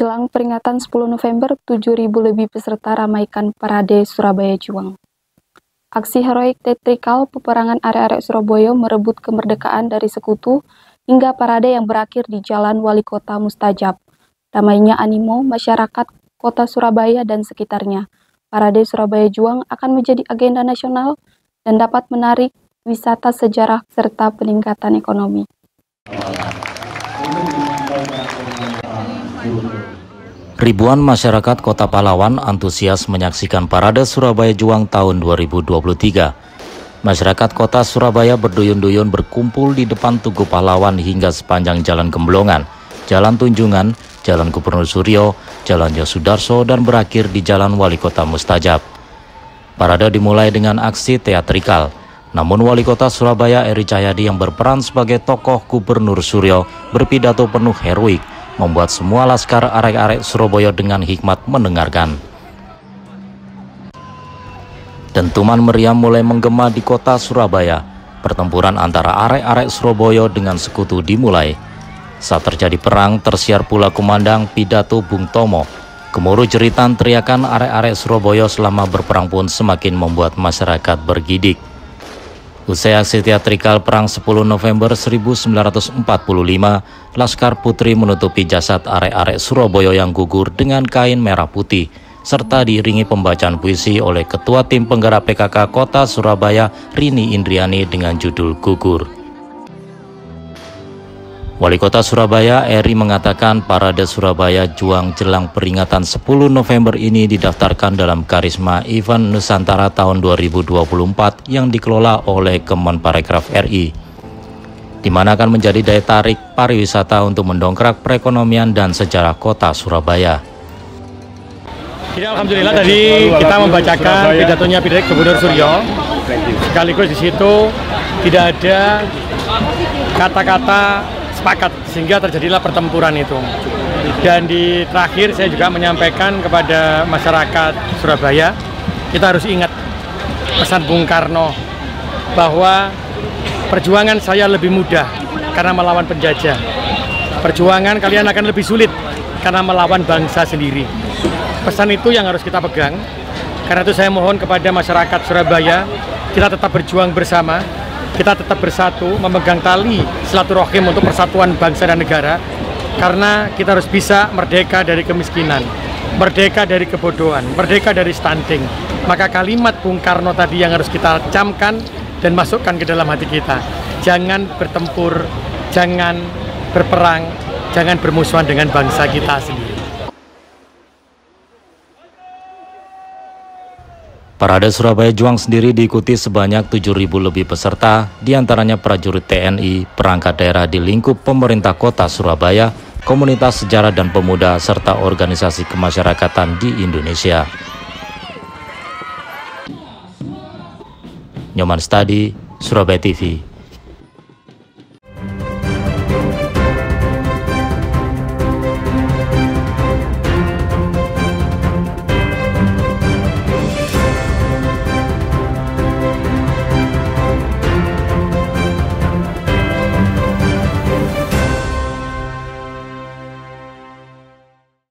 Jelang peringatan 10 November, 7.000 lebih peserta ramaikan Parade Surabaya Juang. Aksi heroik teatrikal peperangan arek-arek Surabaya merebut kemerdekaan dari sekutu hingga parade yang berakhir di Jalan Wali Kota Mustajab. Ramainya animo masyarakat kota Surabaya dan sekitarnya. Parade Surabaya Juang akan menjadi agenda nasional dan dapat menarik wisata sejarah serta peningkatan ekonomi. Ribuan masyarakat Kota Pahlawan antusias menyaksikan Parade Surabaya Juang tahun 2023. Masyarakat Kota Surabaya berduyun-duyun berkumpul di depan Tugu Pahlawan hingga sepanjang Jalan Gemblongan, Jalan Tunjungan, Jalan Gubernur Suryo, Jalan Yosudarso, dan berakhir di Jalan Wali Kota Mustajab. Parade dimulai dengan aksi teatrikal. Namun Wali Kota Surabaya Eri Cahyadi yang berperan sebagai tokoh Gubernur Suryo berpidato penuh heroik, membuat semua laskar arek-arek Surabaya dengan hikmat mendengarkan. Dentuman meriam mulai menggema di kota Surabaya. Pertempuran antara arek-arek Surabaya dengan sekutu dimulai. Saat terjadi perang, tersiar pula kumandang pidato Bung Tomo. Gemuruh jeritan teriakan arek-arek Surabaya selama berperang pun semakin membuat masyarakat bergidik. Usai aksi teatrikal perang 10 November 1945, Laskar Putri menutupi jasad arek-arek Surabaya yang gugur dengan kain merah putih, serta diiringi pembacaan puisi oleh Ketua Tim Penggerak PKK Kota Surabaya Rini Indriani dengan judul Gugur. Wali Kota Surabaya Eri mengatakan Parade Surabaya Juang jelang peringatan 10 November ini didaftarkan dalam Karisma Event Nusantara tahun 2024 yang dikelola oleh Kemenparekraf RI, di mana akan menjadi daya tarik pariwisata untuk mendongkrak perekonomian dan sejarah kota Surabaya. Ya, alhamdulillah tadi kita membacakan pidatonya Gubernur Suryo. Sekaligus di situ tidak ada kata-kata sepakat sehingga terjadilah pertempuran itu. Dan di terakhir saya juga menyampaikan kepada masyarakat Surabaya, kita harus ingat pesan Bung Karno bahwa perjuangan saya lebih mudah karena melawan penjajah. Perjuangan kalian akan lebih sulit karena melawan bangsa sendiri. Pesan itu yang harus kita pegang. Karena itu saya mohon kepada masyarakat Surabaya, kita tetap berjuang bersama, kita tetap bersatu, memegang tali silaturahim untuk persatuan bangsa dan negara. Karena kita harus bisa merdeka dari kemiskinan, merdeka dari kebodohan, merdeka dari stunting. Maka kalimat Bung Karno tadi yang harus kita camkan dan masukkan ke dalam hati kita. Jangan bertempur, jangan berperang, jangan bermusuhan dengan bangsa kita sendiri. Parade Surabaya Juang sendiri diikuti sebanyak 7.000 lebih peserta, diantaranya prajurit TNI, perangkat daerah di lingkup pemerintah kota Surabaya, komunitas sejarah dan pemuda, serta organisasi kemasyarakatan di Indonesia. Nyoman Studi, Surabaya TV.